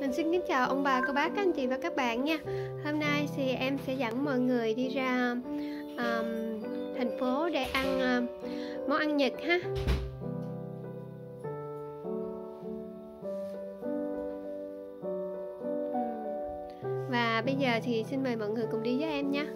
Mình xin kính chào ông bà, cô bác, các anh chị và các bạn nha. Hôm nay thì em sẽ dẫn mọi người đi ra thành phố để ăn món ăn Nhật ha. Và bây giờ thì xin mời mọi người cùng đi với em nha.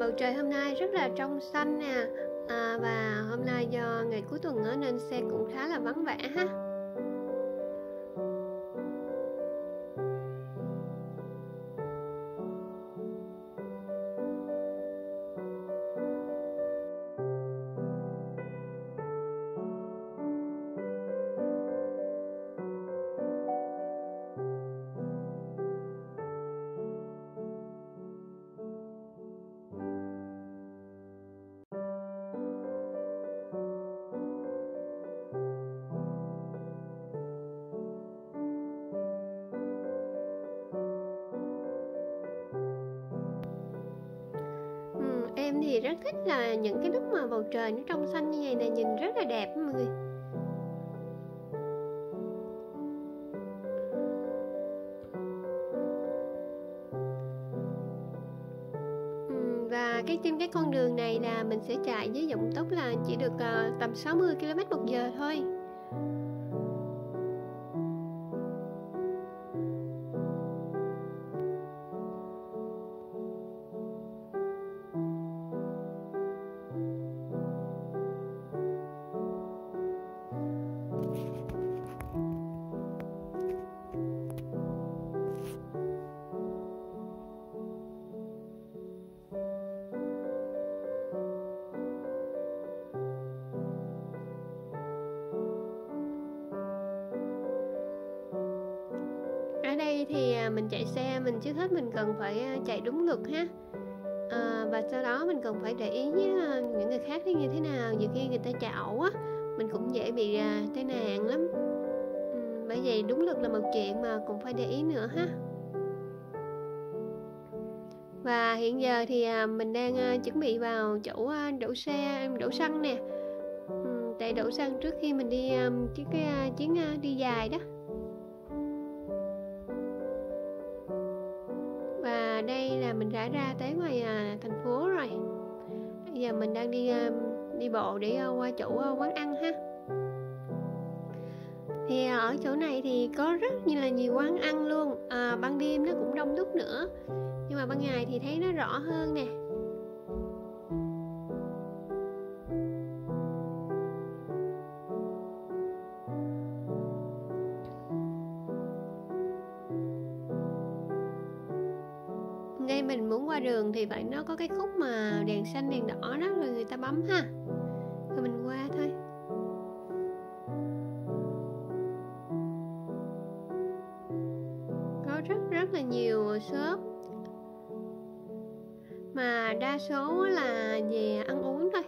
Bầu trời hôm nay rất là trong xanh nè, và hôm nay do ngày cuối tuần đó, nên xe cũng khá là vắng vẻ ha. Em thì rất thích là những cái lúc mà bầu trời nó trong xanh như vậy này, nhìn rất là đẹp mọi người. Và trên cái con đường này là mình sẽ chạy với vận tốc là chỉ được tầm 60 km/h thôi. Ở đây thì mình chạy xe, mình trước hết mình cần phải chạy đúng luật ha, và sau đó mình cần phải để ý với những người khác thấy như thế nào. Nhiều khi người ta chạo á, mình cũng dễ bị tai nạn lắm. Bởi vậy đúng luật là một chuyện mà cũng phải để ý nữa ha. Và hiện giờ thì mình đang chuẩn bị vào chỗ đổ xe, đổ xăng nè. Tại đổ xăng trước khi mình đi chuyến đi dài đó. Và đây là mình đã ra tới ngoài thành phố rồi. Bây giờ mình đang đi bộ để qua chỗ quán ăn ha. Thì ở chỗ này thì có rất nhiều quán ăn luôn. Ban đêm nó cũng đông đúc nữa, nhưng mà ban ngày thì thấy nó rõ hơn nè. Ngay mình muốn qua đường thì phải nó có cái khúc mà đèn xanh đèn đỏ đó, rồi người ta bấm ha, rồi mình qua thôi. Có rất là nhiều shop, mà đa số là về ăn uống thôi.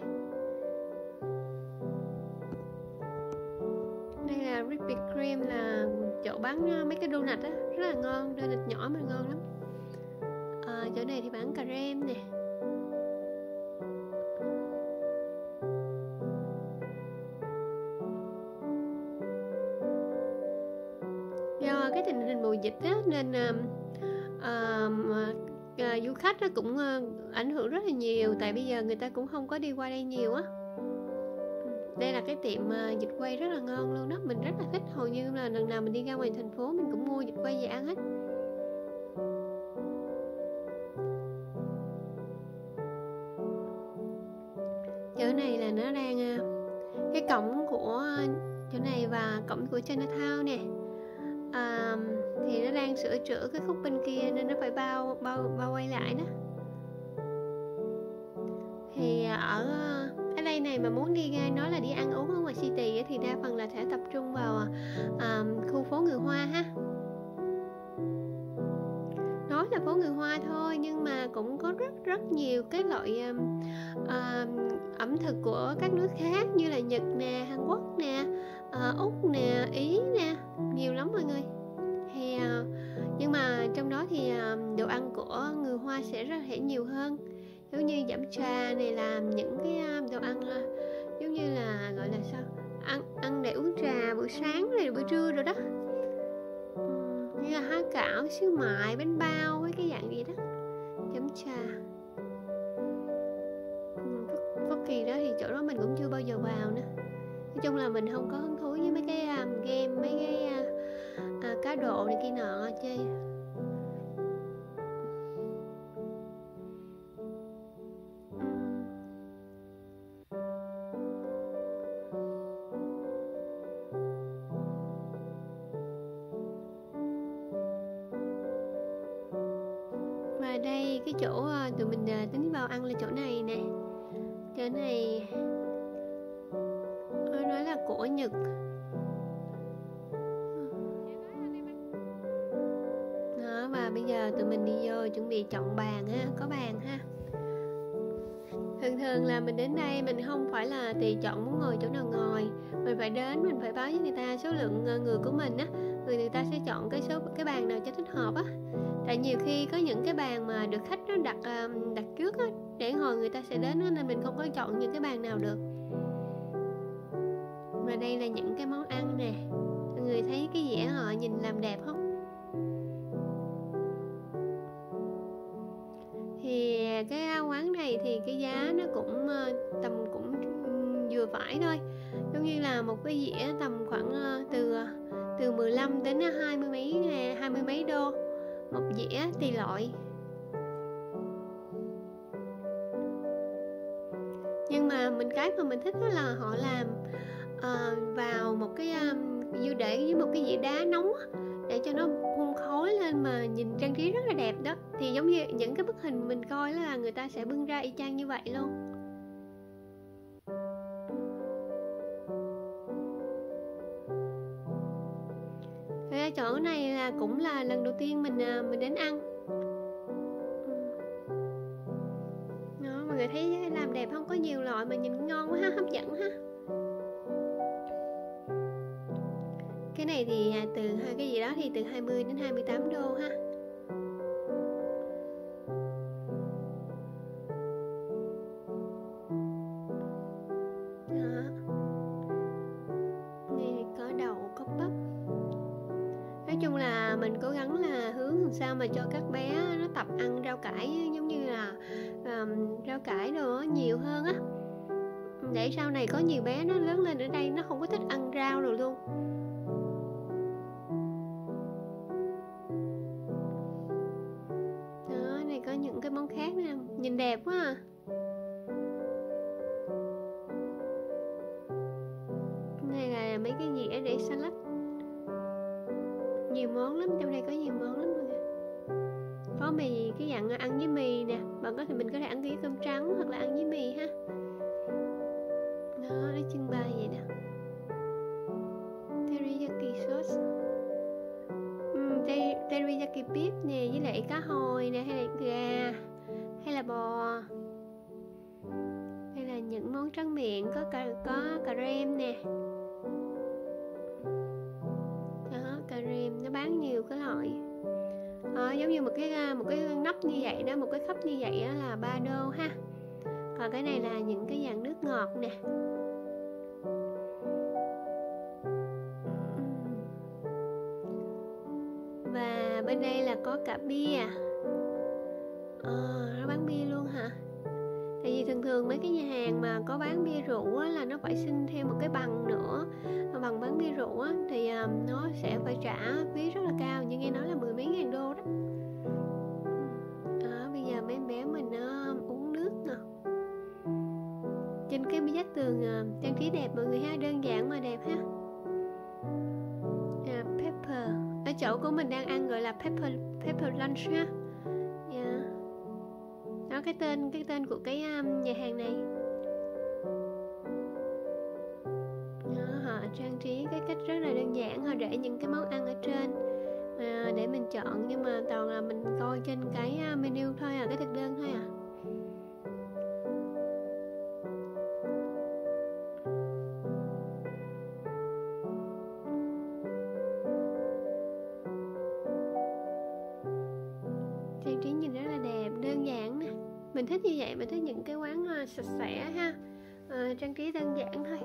Đây là Krispy Kreme, là chỗ bán mấy cái donut á, rất là ngon, donut nhỏ mà ngon lắm. Chỗ này thì bán cà rem nè. Do cái tình hình mùa dịch á, nên du khách nó cũng ảnh hưởng rất là nhiều. Tại bây giờ người ta cũng không có đi qua đây nhiều á. Đây là cái tiệm vịt quay rất là ngon luôn đó. Mình rất là thích, hầu như là lần nào mình đi ra ngoài thành phố mình cũng mua vịt quay về ăn hết. Chỗ này là nó đang cái cổng của chỗ này và cổng của Chinatown nè. Thì nó đang sửa chữa cái khúc bên kia nên nó phải bao quay lại đó. Thì ở đây AdLay này mà muốn đi nói là đi ăn uống ở ngoài city thì đa phần là sẽ tập trung vào khu phố người Hoa ha. Nói là phố người Hoa thôi nhưng mà cũng có rất nhiều cái loại ẩm thực của các nước khác như là Nhật nè, Hàn Quốc nè, Úc nè, Ý nè, nhiều lắm mọi người. Thì nhưng mà trong đó thì đồ ăn của người Hoa sẽ rất là nhiều hơn. Giống như giảm trà này là những cái đồ ăn giống như là gọi là sao, ăn để uống trà buổi sáng này, buổi trưa rồi đó. Như là há cảo, xíu mại, bánh bao với cái dạng gì đó. Chấm trà Phất Kỳ đó thì chỗ đó mình cũng chưa bao giờ vào nữa. Nói chung là mình không có hứng thú với mấy cái game, mấy cái cá độ này kia nọ chơi. Đây cái chỗ tụi mình tính vào ăn là chỗ này nè. Chỗ này nói là của Nhật. Đó, và bây giờ tụi mình đi vô chuẩn bị chọn bàn ha, có bàn ha. Thường thường là mình đến đây mình không phải là tùy chọn muốn ngồi chỗ nào ngồi, mình phải đến mình phải báo với người ta số lượng người của mình á, rồi người ta sẽ chọn cái bàn nào cho thích hợp á. Tại nhiều khi có những cái bàn mà được khách nó đặt trước á, để hồi người ta sẽ đến đó, nên mình không có chọn những cái bàn nào được. Mà đây là những cái món ăn nè, mọi người thấy cái dĩa họ nhìn làm đẹp không? Thì cái quán này thì cái giá nó cũng tầm cũng vừa phải thôi. Giống như là một cái dĩa tầm khoảng từ 15 đến 20 mấy ngàn, 20 mấy đô một dĩa tùy loại. Nhưng mà cái mà mình thích đó là họ làm vào một cái để với một cái dĩa đá nóng để cho nó hun khói lên mà nhìn trang trí rất là đẹp đó. Thì giống như những cái bức hình mình coi là người ta sẽ bưng ra y chang như vậy luôn. Chỗ này là cũng là lần đầu tiên mình đến ăn. Đó, mọi người thấy làm đẹp không, có nhiều loại mà nhìn ngon quá ha, hấp dẫn ha. Cái này thì từ 20 đến 28 đô ha. Mình cố gắng là hướng làm sao mà cho các bé nó tập ăn rau cải, giống như là rau cải đồ nhiều hơn á, để sau này có nhiều bé nó lớn lên ở đây nó không có thích ăn rau rồi luôn. Đó, này có những cái món khác nè, nhìn đẹp quá à. Này là mấy cái dĩa để salad, nhiều món lắm, trong đây có nhiều món lắm mọi người. Có mì, cái dạng ăn với mì nè, bạn có thể mình có thể ăn với cơm trắng hoặc là ăn với mì ha. Đó, nó trưng bày vậy nè. Teriyaki sauce, teriyaki beef nè, với lại cá hồi nè, hay là gà, hay là bò. Hay là những món tráng miệng, có cà rem nè. Cà rem nó bán nhiều cái loại. Giống như một cái nắp như vậy đó, một cái khắp như vậy đó là 3 đô ha. Còn cái này là những cái dạng nước ngọt nè. Và bên đây là có cả bia. Nó bán bia luôn hả? Tại vì thường thường mấy cái nhà hàng mà có bán bia rượu á, là nó phải xin thêm một cái bằng nữa, bằng bán bia rượu á, thì nó sẽ phải trả phí rất là cao, như nghe nói là 10 mấy ngàn đô đó. Bây giờ mấy bé mình uống nước nè. Trên cái vách tường trang trí đẹp mọi người ha, đơn giản mà đẹp ha. Pepper, ở chỗ của mình đang ăn gọi là Pepper Lunch ha. Đó, cái tên của cái nhà hàng này. trang trí cái cách rất là đơn giản. Họ để những cái món ăn ở trên để mình chọn, nhưng mà toàn là mình coi trên cái menu thôi à, cái thực đơn thôi à. Trang trí nhìn rất là đẹp, đơn giản nè. Mình thích như vậy, mình thích những cái quán sạch sẽ ha, trang trí đơn giản thôi.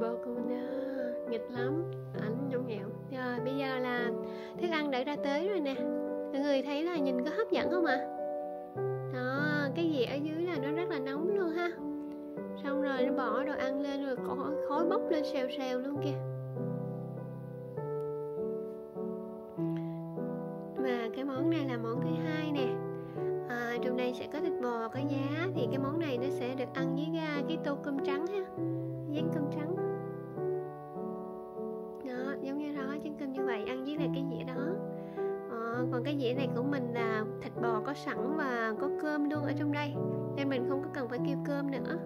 Balcony nghịch lắm, ảnh nhõng nhẽo. Rồi bây giờ là thức ăn đã ra tới rồi nè. Mọi người thấy là nhìn có hấp dẫn không ạ? Đó, cái gì ở dưới là nó rất là nóng luôn ha. Xong rồi nó bỏ đồ ăn lên rồi khói bốc lên xèo xèo luôn kìa. Và cái món này là món thứ hai nè. Trong đây sẽ có thịt bò có giá, thì cái món này nó sẽ được ăn với cái tô cơm trắng ha, dán cơm trắng. Đó, giống như đó, chén cơm như vậy ăn với lại cái dĩa đó. Còn cái dĩa này của mình là thịt bò có sẵn và có cơm luôn ở trong đây, nên mình không có cần phải kêu cơm nữa.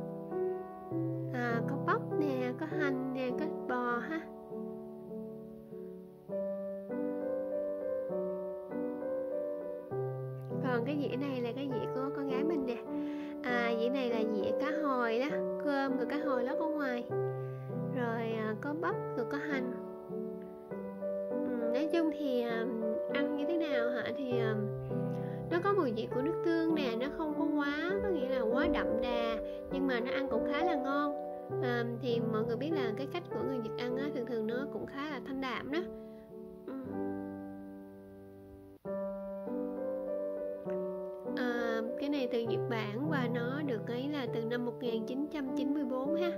Có bắp nè, có hành nè, có thịt bò ha. Còn cái dĩa này là cái dĩa của con gái mình nè. Dĩa này là dĩa cá hồi đó, cơm rồi cá hồi lót ở ngoài, rồi có bắp rồi có hành. Nói chung thì ăn như thế nào hả, thì nó có mùi vị của nước tương nè, nó không có quá, có nghĩa là quá đậm đà, nhưng mà nó ăn cũng khá là ngon. Thì mọi người biết là cái cách của người Việt ăn á, thường thường nó cũng khá là thanh đạm đó. Cái này từ Nhật Bản và nó được ấy là từ năm 1994 ha.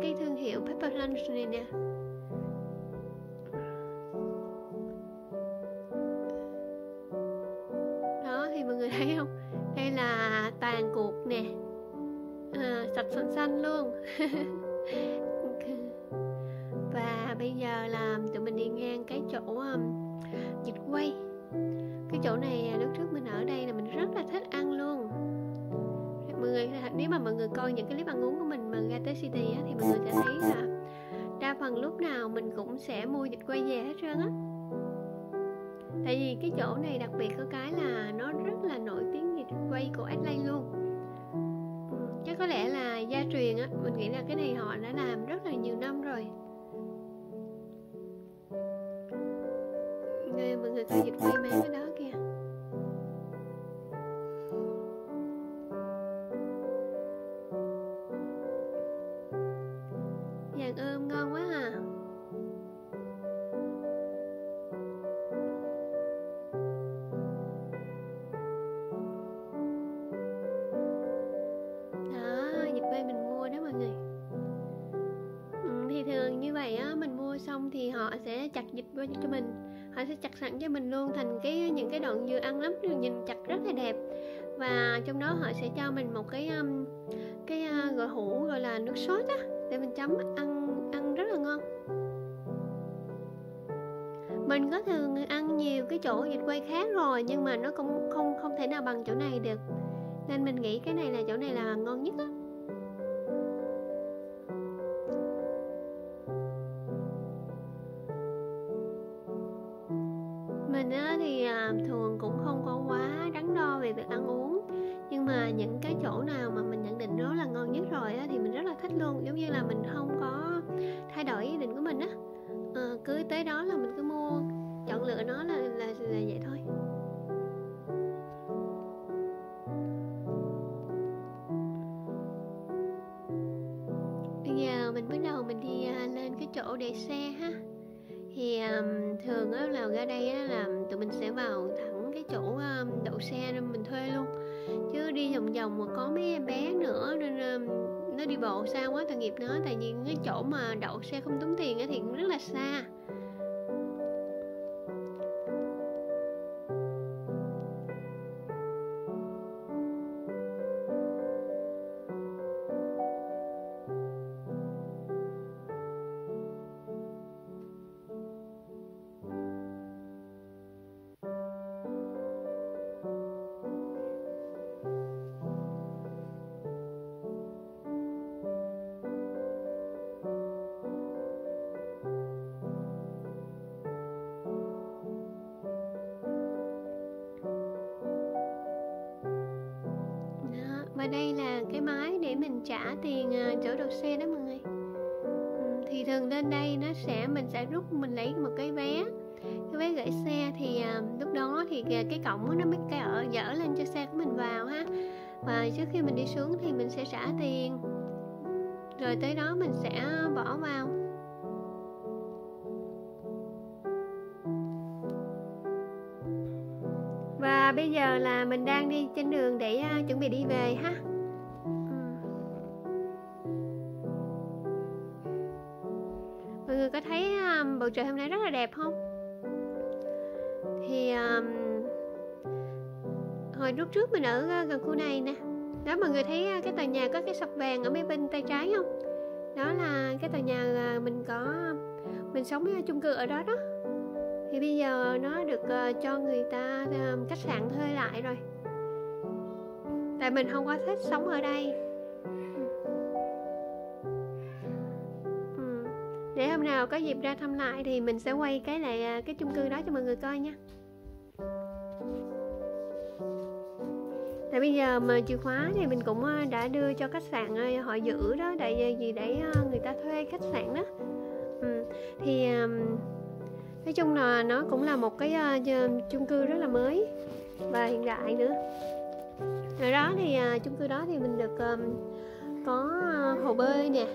Cái thương hiệu Pepper Lunch này nè. Đó thì mọi người thấy không? Đây là tàn cuộc nè, sạch xanh xanh luôn. Và bây giờ là tụi mình đi ngang cái chỗ vịt quay. Cái chỗ này lúc trước mình ở đây là mình rất là thích ăn luôn. Mọi người, nếu mà mọi người coi những cái clip ăn uống của mình mà ra tới city á, thì mọi người sẽ thấy là đa phần lúc nào mình cũng sẽ mua vịt quay về hết trơn á. Tại vì cái chỗ này đặc biệt có cái là nó rất là nổi tiếng vịt quay của AdLay luôn. Chắc có lẽ là gia truyền á, mình nghĩ là cái này họ đã làm rất là nhiều năm rồi. Người, mọi người coi vịt quay máng ở đó kìa. Vàng ươm ngon quá à. Đó, vịt quay mình mua đó mọi người. Thì thường như vậy á, mình mua xong thì họ sẽ chặt vịt quay cho mình. Họ sẽ chặt sẵn cho mình luôn thành cái những cái đoạn dưa ăn lắm, nhìn chặt rất là đẹp. Và trong đó họ sẽ cho mình một cái gọi hũ gọi là nước sốt á, để mình chấm ăn rất là ngon. Mình có thường ăn nhiều cái chỗ vịt quay khác rồi, nhưng mà nó cũng không thể nào bằng chỗ này được. Nên mình nghĩ cái này là chỗ này là ngon nhất á. Thì thường cũng không có quá đắn đo về việc ăn uống, nhưng mà những cái chỗ nào mà mình nhận định nó là ngon nhất rồi á, thì mình rất là thích luôn. Giống như là mình không có thay đổi ý định của mình á, cứ tới đó là mình cứ mua, chọn lựa nó là vậy thôi. Bây giờ mình bắt đầu mình đi lên cái chỗ để xe ha. Thì thường á, là ra đây á, là tụi mình sẽ vào thẳng cái chỗ đậu xe nên mình thuê luôn, chứ đi vòng vòng mà có mấy em bé nữa nên nó đi bộ xa quá tội nghiệp nó. Tại vì cái chỗ mà đậu xe không tốn tiền á, thì cũng rất là xa. Và đây là cái máy để mình trả tiền chỗ đậu xe đó mọi người. Thì thường lên đây nó sẽ, mình sẽ rút, mình lấy một cái vé, cái vé gửi xe, thì lúc đó thì cái cổng nó mới dở lên cho xe của mình vào ha. Và trước khi mình đi xuống thì mình sẽ trả tiền, rồi tới đó mình sẽ bỏ vào. Và bây giờ là mình đang đi trên đường để chuẩn bị đi về ha. Mọi người có thấy bầu trời hôm nay rất là đẹp không? Thì hồi lúc trước mình ở gần khu này nè. Đó, mọi người thấy cái tòa nhà có cái sọc vàng ở mấy bên tay trái không? Đó là cái tòa nhà mình có, mình sống ở chung cư ở đó đó. Thì bây giờ nó được cho người ta khách sạn thuê lại rồi. Tại mình không có thích sống ở đây. Để hôm nào có dịp ra thăm lại thì mình sẽ quay cái lại cái chung cư đó cho mọi người coi nha. Tại bây giờ mà chìa khóa thì mình cũng đã đưa cho khách sạn họ giữ đó, tại vì để người ta thuê khách sạn đó. Thì nói chung là nó cũng là một cái chung cư rất là mới và hiện đại nữa. Rồi đó thì chung cư đó thì mình được có hồ bơi nè.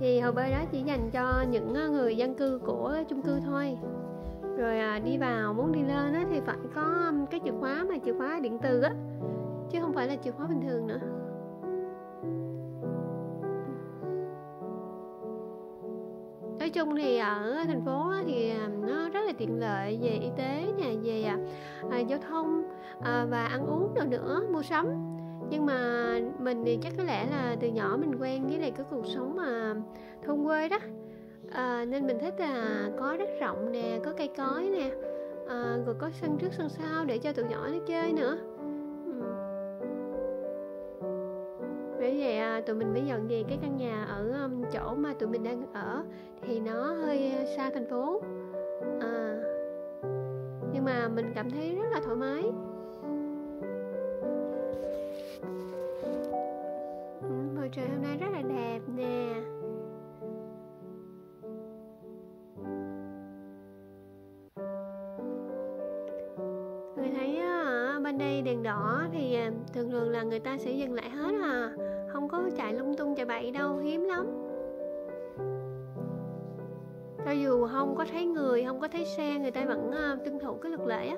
Thì hồ bơi đó chỉ dành cho những người dân cư của chung cư thôi. Rồi đi vào, muốn đi lên đó thì phải có cái chìa khóa, mà chìa khóa điện tử á, chứ không phải là chìa khóa bình thường nữa. Nói chung thì ở thành phố thì nó rất là tiện lợi về y tế nè, về giao thông và ăn uống rồi nữa, mua sắm. Nhưng mà mình thì chắc có lẽ là từ nhỏ mình quen với lại cái cuộc sống mà thôn quê đó, nên mình thích là có đất rộng nè, có cây cối nè, rồi có sân trước sân sau để cho tụi nhỏ nó chơi nữa. Bởi vậy tụi mình mới dọn về cái căn nhà ở chỗ mà tụi mình đang ở. Thì nó hơi xa thành phố, nhưng mà mình cảm thấy rất là thoải mái. Bầu trời hôm nay rất là đẹp nè. Người thấy ở bên đây đèn đỏ thì thường thường là người ta sẽ dừng lại hết à, không có chạy lung tung chạy bậy đâu, hiếm lắm. Cho dù không có thấy người, không có thấy xe, người ta vẫn tuân thủ cái luật lệ á.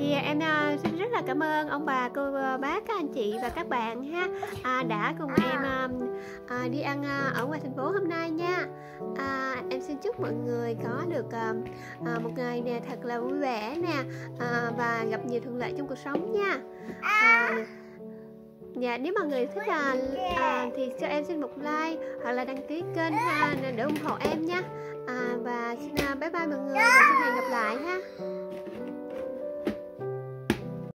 Thì em xin rất là cảm ơn ông bà, cô bác, các anh chị và các bạn ha, đã cùng em đi ăn ở ngoài thành phố hôm nay nha. Em xin chúc mọi người có được một ngày nè thật là vui vẻ nè, và gặp nhiều thuận lợi trong cuộc sống nha. Dạ, nếu mọi người thích thì cho em xin một like hoặc là đăng ký kênh ha, để ủng hộ em nha. Và xin bye bye mọi người, và xin hẹn gặp lại ha.